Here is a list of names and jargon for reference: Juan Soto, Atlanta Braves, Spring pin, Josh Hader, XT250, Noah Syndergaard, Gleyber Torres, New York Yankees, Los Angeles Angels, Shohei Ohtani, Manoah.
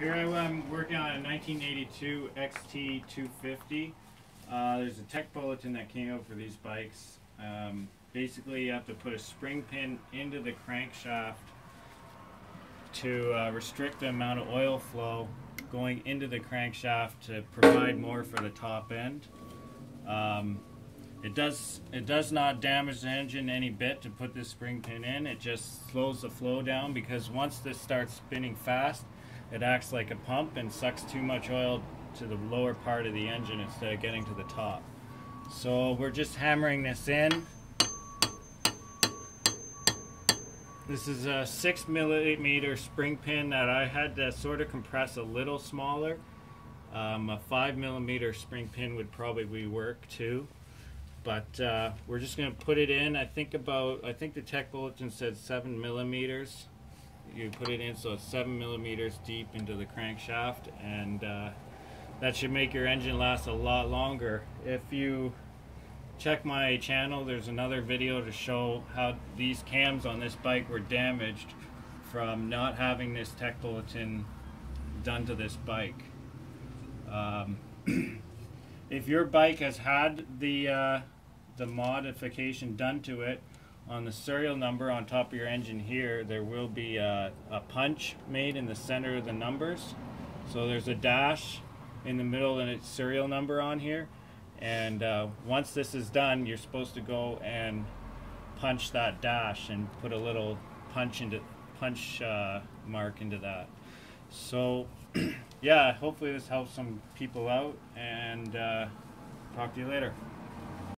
Here I am working on a 1982 XT250. There's a tech bulletin that came out for these bikes. Basically, you have to put a spring pin into the crankshaft to restrict the amount of oil flow going into the crankshaft to provide more for the top end. It does not damage the engine any bit to put this spring pin in. It just slows the flow down, because once this starts spinning fast, it acts like a pump and sucks too much oil to the lower part of the engine instead of getting to the top. So we're just hammering this in. This is a 6mm spring pin that I had to sort of compress a little smaller. A 5mm spring pin would probably work too. But we're just going to put it in. I think the tech bulletin said 7mm. You put it in so it's 7mm deep into the crankshaft, and that should make your engine last a lot longer. If you check my channel, there's another video to show how these cams on this bike were damaged from not having this tech bulletin done to this bike. If your bike has had the modification done to it, on the serial number on top of your engine here, there will be a punch made in the center of the numbers. So there's a dash in the middle and its serial number on here. And once this is done, you're supposed to go and punch that dash and put a little punch mark into that. So yeah, hopefully this helps some people out, and talk to you later.